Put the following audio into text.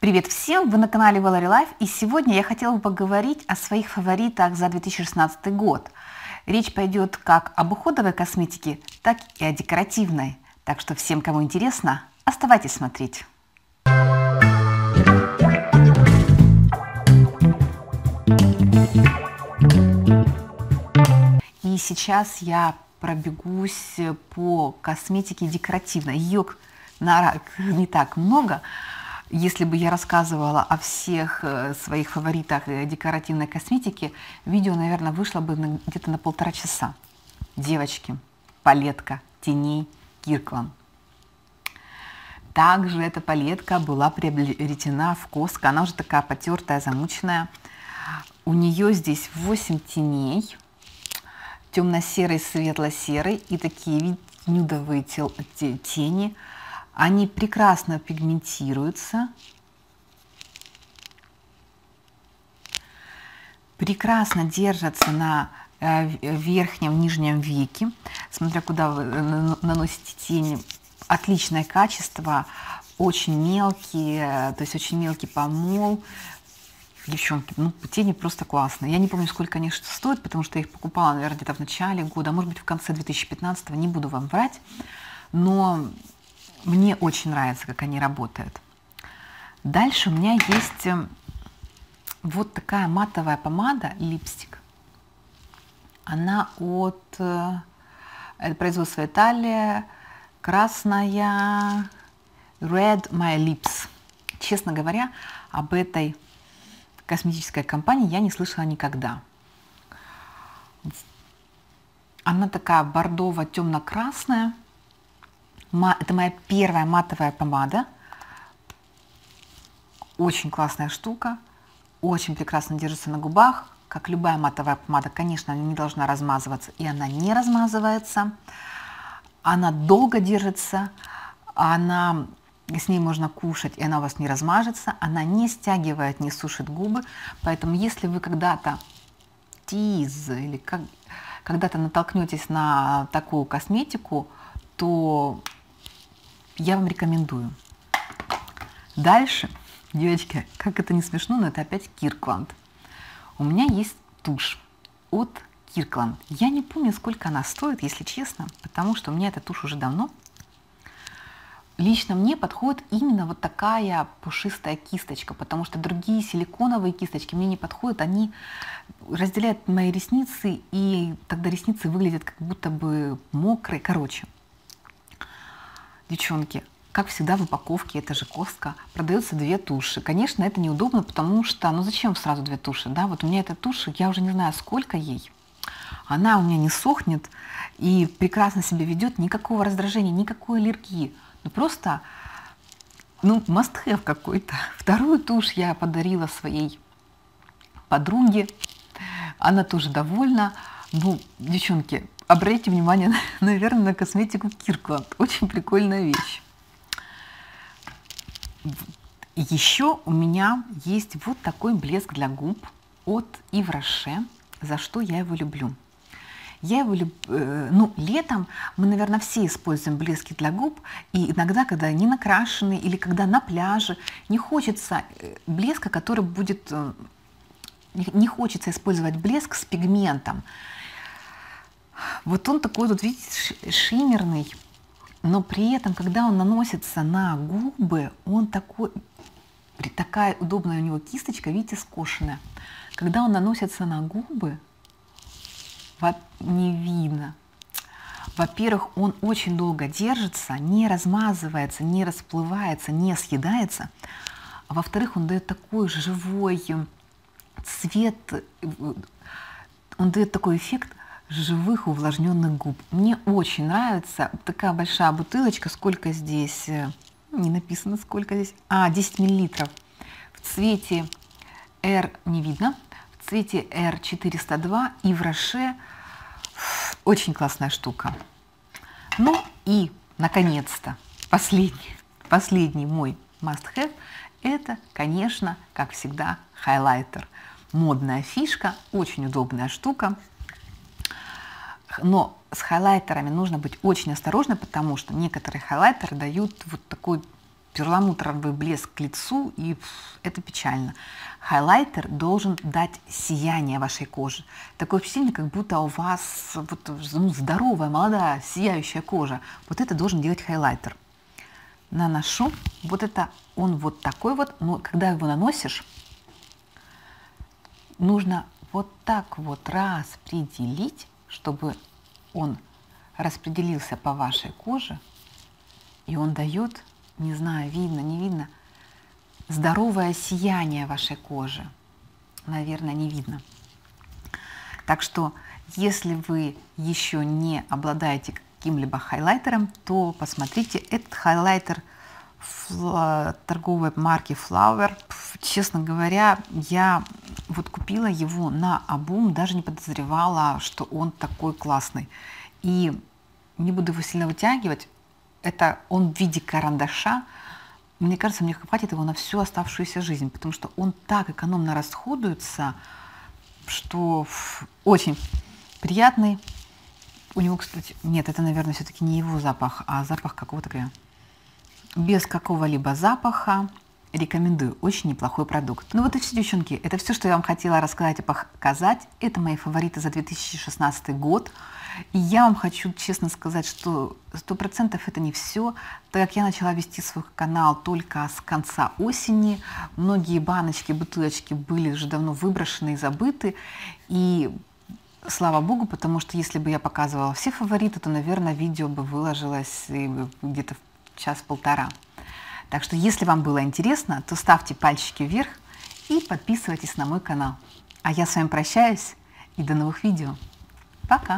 Привет всем! Вы на канале ValerieLife, и сегодня я хотела бы поговорить о своих фаворитах за 2016 год. Речь пойдет как об уходовой косметике, так и о декоративной. Так что всем, кому интересно, оставайтесь смотреть. И сейчас я пробегусь по косметике декоративной. Ее не так много. Если бы я рассказывала о всех своих фаворитах декоративной косметики, видео, наверное, вышло бы где-то на полтора часа. Девочки, палетка теней Kirkland. Также эта палетка была приобретена в Коско. Она уже такая потертая, замученная. У нее здесь 8 теней. Темно-серый, светло-серый и такие нюдовые тени. Они прекрасно пигментируются, прекрасно держатся на верхнем, нижнем веке, смотря куда вы наносите тени. Отличное качество, очень мелкий помол. Девчонки, ну тени просто классные. Я не помню, сколько они стоят, потому что я их покупала, наверное, где-то в начале года, может быть, в конце 2015-го, не буду вам врать, но мне очень нравится, как они работают. Дальше у меня есть вот такая матовая помада, липстик. Она от производства Италия, красная, Red My Lips. Честно говоря, об этой косметической компании я не слышала никогда. Она такая бордово-темно-красная. Это моя первая матовая помада. Очень классная штука. Очень прекрасно держится на губах. Как любая матовая помада, конечно, она не должна размазываться. И она не размазывается. Она долго держится. С ней можно кушать, и она у вас не размажется. Она не стягивает, не сушит губы. Поэтому если вы когда-то натолкнетесь на такую косметику, то я вам рекомендую. Дальше, девочки, как это не смешно, но это опять Kirkland. У меня есть тушь от Kirkland. Я не помню, сколько она стоит, если честно, потому что у меня эта тушь уже давно. Лично мне подходит именно вот такая пушистая кисточка, потому что другие силиконовые кисточки мне не подходят, они разделяют мои ресницы, и тогда ресницы выглядят как будто бы мокрые. Короче, девчонки, как всегда в упаковке, это же Коско, продаются две туши. Конечно, это неудобно, потому что, ну зачем сразу две туши, да? Вот у меня эта тушь, я уже не знаю, сколько ей. Она у меня не сохнет и прекрасно себя ведет, никакого раздражения, никакой аллергии. Ну просто, ну, must have какой-то. Вторую тушь я подарила своей подруге. Она тоже довольна. Ну, девчонки, обратите внимание, наверное, на косметику Kirkland. Очень прикольная вещь. Еще у меня есть вот такой блеск для губ от Ив Роше, за что я его люблю. Я его люблю, ну, летом мы, наверное, все используем блески для губ, и иногда, когда они накрашены или когда на пляже, не хочется использовать блеск с пигментом. Вот он такой вот, видите, шиммерный, но при этом, когда он наносится на губы, он такая удобная у него кисточка, видите, скошенная. Когда он наносится на губы, не видно. Во-первых, он очень долго держится, не размазывается, не расплывается, не съедается. А во-вторых, он дает такой живой цвет, он дает такой эффект живых увлажненных губ. Мне очень нравится такая большая бутылочка, сколько здесь, не написано, сколько здесь, 10 миллилитров. В цвете R не видно, в цвете R402 и в Роше. Очень классная штука. Ну и, наконец-то, последний мой must-have, это, конечно, как всегда, хайлайтер. Модная фишка, очень удобная штука. Но с хайлайтерами нужно быть очень осторожно, потому что некоторые хайлайтеры дают вот такой перламутровый блеск к лицу, и это печально. Хайлайтер должен дать сияние вашей коже. Такое впечатление, как будто у вас вот, ну, здоровая, молодая, сияющая кожа. Вот это должен делать хайлайтер. Наношу. Вот это он вот такой вот, но когда его наносишь, нужно вот так вот распределить, чтобы он распределился по вашей коже, и он дает... не знаю, видно, не видно, здоровое сияние вашей кожи. Наверное, не видно. Так что, если вы еще не обладаете каким-либо хайлайтером, то посмотрите, этот хайлайтер торговой марки Flower. Честно говоря, я вот купила его на обум, даже не подозревала, что он такой классный. И не буду его сильно вытягивать. Это он в виде карандаша. Мне кажется, мне хватит его на всю оставшуюся жизнь, потому что он так экономно расходуется, что очень приятный. У него, кстати, нет, это, наверное, все-таки не его запах, а запах какого-то крема. Без какого-либо запаха. Рекомендую. Очень неплохой продукт. Ну вот и все, девчонки. Это все, что я вам хотела рассказать и показать. Это мои фавориты за 2016 год. И я вам хочу честно сказать, что 100% это не все. Так как я начала вести свой канал только с конца осени, многие баночки, бутылочки были уже давно выброшены и забыты. И слава богу, потому что если бы я показывала все фавориты, то, наверное, видео бы выложилось где-то в час-полтора. Так что, если вам было интересно, то ставьте пальчики вверх и подписывайтесь на мой канал. А я с вами прощаюсь и до новых видео. Пока!